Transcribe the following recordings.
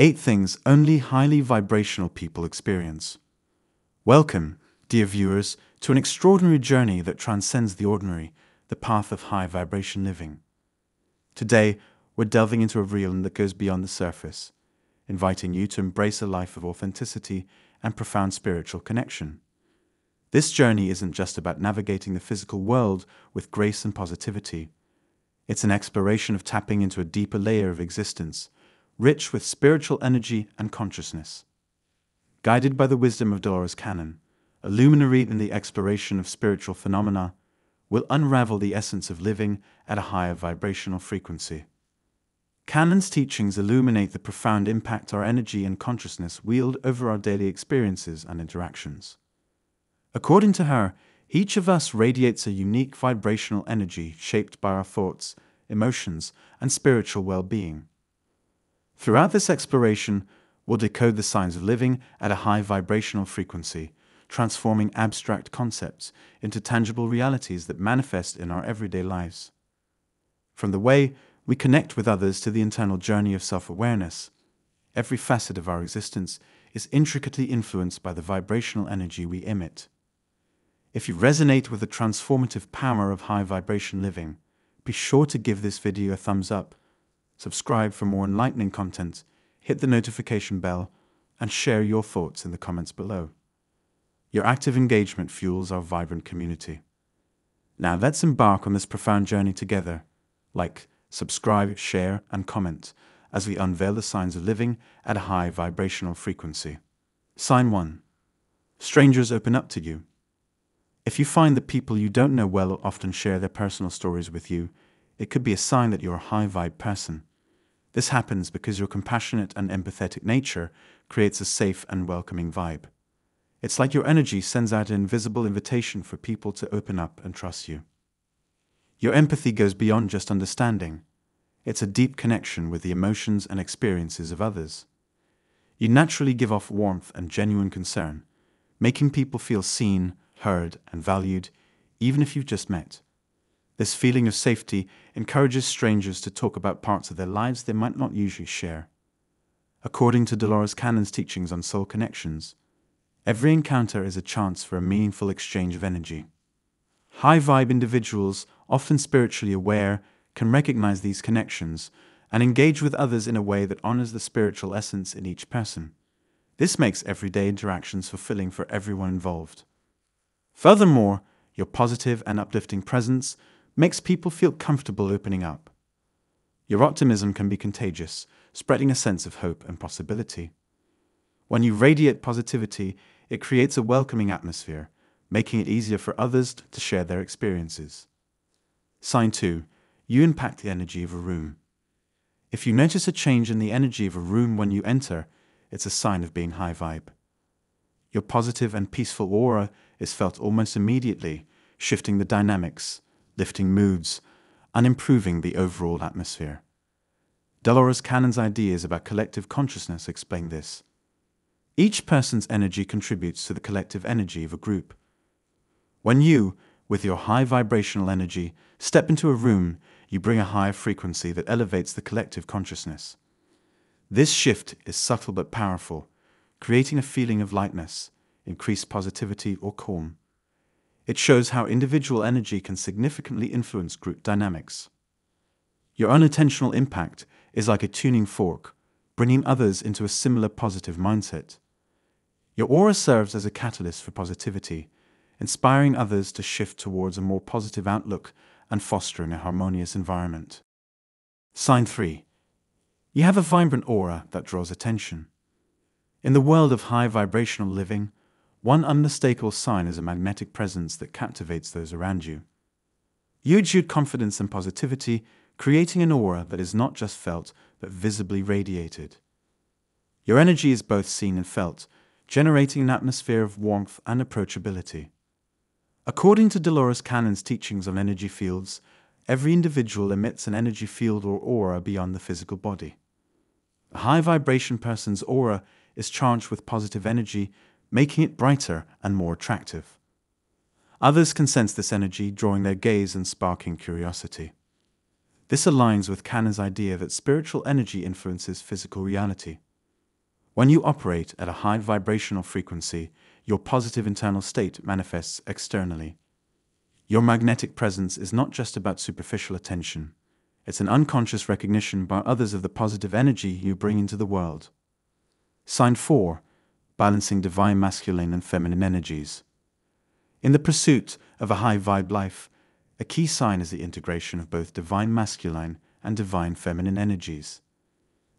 8 Things Only Highly Vibrational People Experience. Welcome, dear viewers, to an extraordinary journey that transcends the ordinary, the path of high vibration living. Today, we're delving into a realm that goes beyond the surface, inviting you to embrace a life of authenticity and profound spiritual connection. This journey isn't just about navigating the physical world with grace and positivity. It's an exploration of tapping into a deeper layer of existence, rich with spiritual energy and consciousness. Guided by the wisdom of Dolores Cannon, a luminary in the exploration of spiritual phenomena, will unravel the essence of living at a higher vibrational frequency. Cannon's teachings illuminate the profound impact our energy and consciousness wield over our daily experiences and interactions. According to her, each of us radiates a unique vibrational energy shaped by our thoughts, emotions, and spiritual well-being. Throughout this exploration, we'll decode the signs of living at a high vibrational frequency, transforming abstract concepts into tangible realities that manifest in our everyday lives. From the way we connect with others to the internal journey of self-awareness, every facet of our existence is intricately influenced by the vibrational energy we emit. If you resonate with the transformative power of high vibration living, be sure to give this video a thumbs up, subscribe for more enlightening content, hit the notification bell, and share your thoughts in the comments below. Your active engagement fuels our vibrant community. Now let's embark on this profound journey together. Like, subscribe, share, and comment as we unveil the signs of living at a high vibrational frequency. Sign 1. Strangers open up to you. If you find that people you don't know well often share their personal stories with you, it could be a sign that you're a high-vibe person. This happens because your compassionate and empathetic nature creates a safe and welcoming vibe. It's like your energy sends out an invisible invitation for people to open up and trust you. Your empathy goes beyond just understanding. It's a deep connection with the emotions and experiences of others. You naturally give off warmth and genuine concern, making people feel seen, heard, and valued, even if you've just met. This feeling of safety encourages strangers to talk about parts of their lives they might not usually share. According to Dolores Cannon's teachings on soul connections, every encounter is a chance for a meaningful exchange of energy. High-vibe individuals, often spiritually aware, can recognize these connections and engage with others in a way that honors the spiritual essence in each person. This makes everyday interactions fulfilling for everyone involved. Furthermore, your positive and uplifting presence makes people feel comfortable opening up. Your optimism can be contagious, spreading a sense of hope and possibility. When you radiate positivity, it creates a welcoming atmosphere, making it easier for others to share their experiences. Sign 2. You impact the energy of a room. If you notice a change in the energy of a room when you enter, it's a sign of being high vibe. Your positive and peaceful aura is felt almost immediately, shifting the dynamics, lifting moods, and improving the overall atmosphere. Dolores Cannon's ideas about collective consciousness explain this. Each person's energy contributes to the collective energy of a group. When you, with your high vibrational energy, step into a room, you bring a higher frequency that elevates the collective consciousness. This shift is subtle but powerful, creating a feeling of lightness, increased positivity, or calm. It shows how individual energy can significantly influence group dynamics. Your unintentional impact is like a tuning fork, bringing others into a similar positive mindset. Your aura serves as a catalyst for positivity, inspiring others to shift towards a more positive outlook and fostering a harmonious environment. Sign 3. You have a vibrant aura that draws attention. In the world of high vibrational living, one unmistakable sign is a magnetic presence that captivates those around you. You exude confidence and positivity, creating an aura that is not just felt, but visibly radiated. Your energy is both seen and felt, generating an atmosphere of warmth and approachability. According to Dolores Cannon's teachings on energy fields, every individual emits an energy field or aura beyond the physical body. A high-vibration person's aura is charged with positive energy, making it brighter and more attractive. Others can sense this energy, drawing their gaze and sparking curiosity. This aligns with Cannon's idea that spiritual energy influences physical reality. When you operate at a high vibrational frequency, your positive internal state manifests externally. Your magnetic presence is not just about superficial attention. It's an unconscious recognition by others of the positive energy you bring into the world. Sign 4. Balancing divine masculine and feminine energies. In the pursuit of a high-vibe life, a key sign is the integration of both divine masculine and divine feminine energies.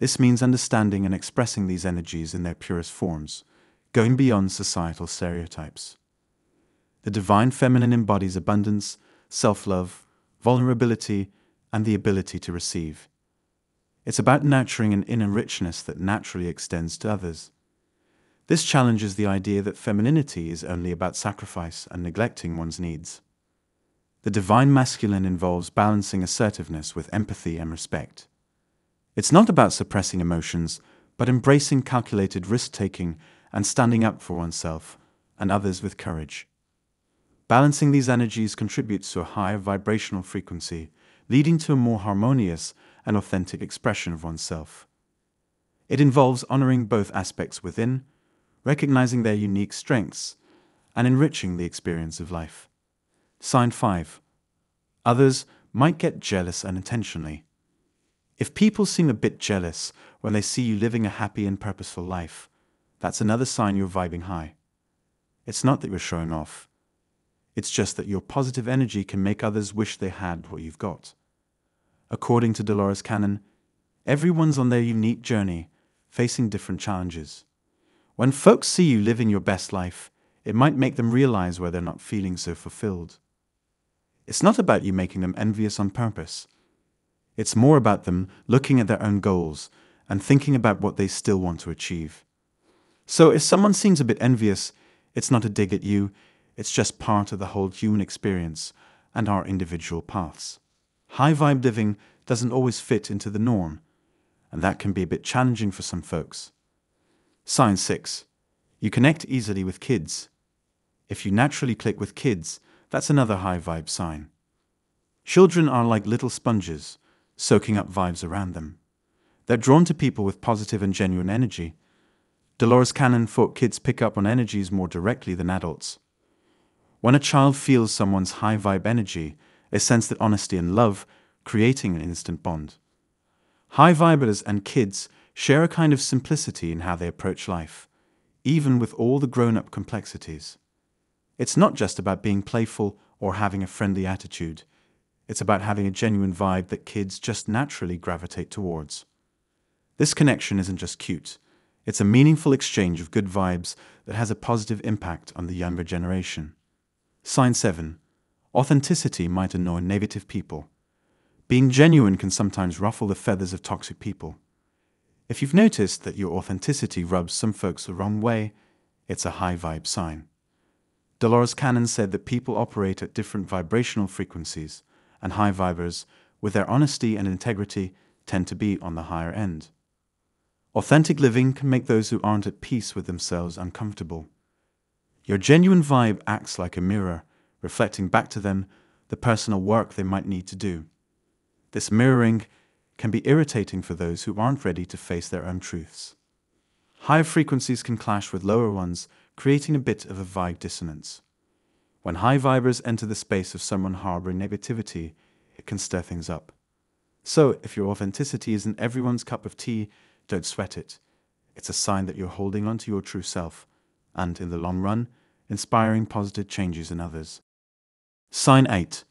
This means understanding and expressing these energies in their purest forms, going beyond societal stereotypes. The divine feminine embodies abundance, self-love, vulnerability, and the ability to receive. It's about nurturing an inner richness that naturally extends to others. This challenges the idea that femininity is only about sacrifice and neglecting one's needs. The divine masculine involves balancing assertiveness with empathy and respect. It's not about suppressing emotions, but embracing calculated risk-taking and standing up for oneself and others with courage. Balancing these energies contributes to a higher vibrational frequency, leading to a more harmonious and authentic expression of oneself. It involves honoring both aspects within, recognizing their unique strengths, and enriching the experience of life. Sign 5. Others might get jealous unintentionally. If people seem a bit jealous when they see you living a happy and purposeful life, that's another sign you're vibing high. It's not that you're showing off. It's just that your positive energy can make others wish they had what you've got. According to Dolores Cannon, everyone's on their unique journey, facing different challenges. When folks see you living your best life, it might make them realize why they're not feeling so fulfilled. It's not about you making them envious on purpose. It's more about them looking at their own goals and thinking about what they still want to achieve. So if someone seems a bit envious, it's not a dig at you, it's just part of the whole human experience and our individual paths. High-vibe living doesn't always fit into the norm, and that can be a bit challenging for some folks. Sign 6. You connect easily with kids. If you naturally click with kids, that's another high-vibe sign. Children are like little sponges, soaking up vibes around them. They're drawn to people with positive and genuine energy. Dolores Cannon thought kids pick up on energies more directly than adults. When a child feels someone's high-vibe energy, they sense that honesty and love, creating an instant bond. High-vibers and kids share a kind of simplicity in how they approach life, even with all the grown-up complexities. It's not just about being playful or having a friendly attitude. It's about having a genuine vibe that kids just naturally gravitate towards. This connection isn't just cute. It's a meaningful exchange of good vibes that has a positive impact on the younger generation. Sign 7. Authenticity might annoy negative people. Being genuine can sometimes ruffle the feathers of toxic people. If you've noticed that your authenticity rubs some folks the wrong way, it's a high-vibe sign. Dolores Cannon said that people operate at different vibrational frequencies, and high-vibers, with their honesty and integrity, tend to be on the higher end. Authentic living can make those who aren't at peace with themselves uncomfortable. Your genuine vibe acts like a mirror, reflecting back to them the personal work they might need to do. This mirroring can be irritating for those who aren't ready to face their own truths. Higher frequencies can clash with lower ones, creating a bit of a vibe dissonance. When high vibers enter the space of someone harboring negativity, it can stir things up. So, if your authenticity isn't everyone's cup of tea, don't sweat it. It's a sign that you're holding onto your true self, and, in the long run, inspiring positive changes in others. Sign 8.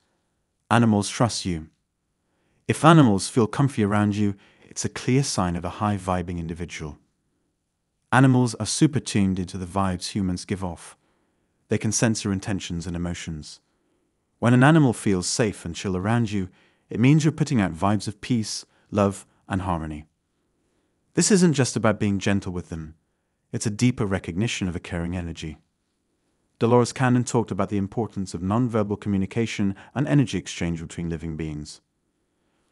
Animals trust you. If animals feel comfy around you, it's a clear sign of a high-vibing individual. Animals are super tuned into the vibes humans give off. They can sense your intentions and emotions. When an animal feels safe and chill around you, it means you're putting out vibes of peace, love, and harmony. This isn't just about being gentle with them. It's a deeper recognition of a caring energy. Dolores Cannon talked about the importance of nonverbal communication and energy exchange between living beings.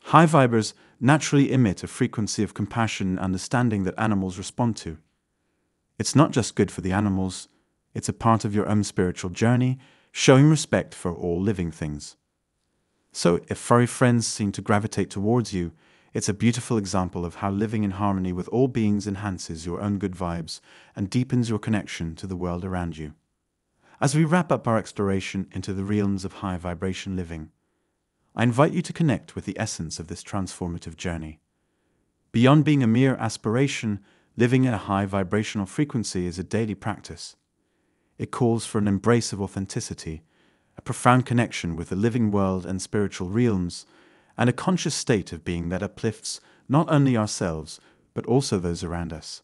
High vibers naturally emit a frequency of compassion and understanding that animals respond to. It's not just good for the animals, it's a part of your own spiritual journey, showing respect for all living things. So, if furry friends seem to gravitate towards you, It's a beautiful example of how living in harmony with all beings enhances your own good vibes and deepens your connection to the world around you. As we wrap up our exploration into the realms of high vibration living, I invite you to connect with the essence of this transformative journey. Beyond being a mere aspiration, living at a high vibrational frequency is a daily practice. It calls for an embrace of authenticity, a profound connection with the living world and spiritual realms, and a conscious state of being that uplifts not only ourselves, but also those around us.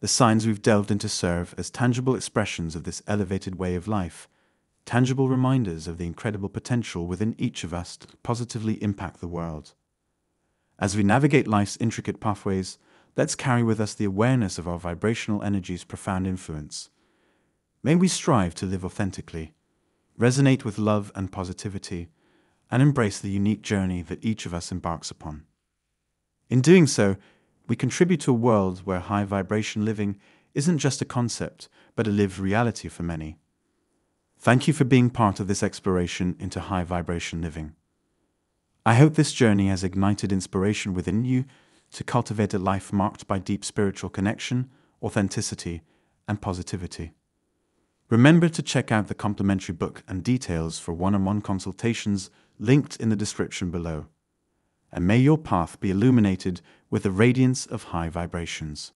The signs we've delved into serve as tangible expressions of this elevated way of life, tangible reminders of the incredible potential within each of us to positively impact the world. As we navigate life's intricate pathways, let's carry with us the awareness of our vibrational energy's profound influence. May we strive to live authentically, resonate with love and positivity, and embrace the unique journey that each of us embarks upon. In doing so, we contribute to a world where high vibration living isn't just a concept, but a lived reality for many. Thank you for being part of this exploration into high vibration living. I hope this journey has ignited inspiration within you to cultivate a life marked by deep spiritual connection, authenticity, and positivity. Remember to check out the complimentary book and details for one-on-one consultations linked in the description below. And may your path be illuminated with the radiance of high vibrations.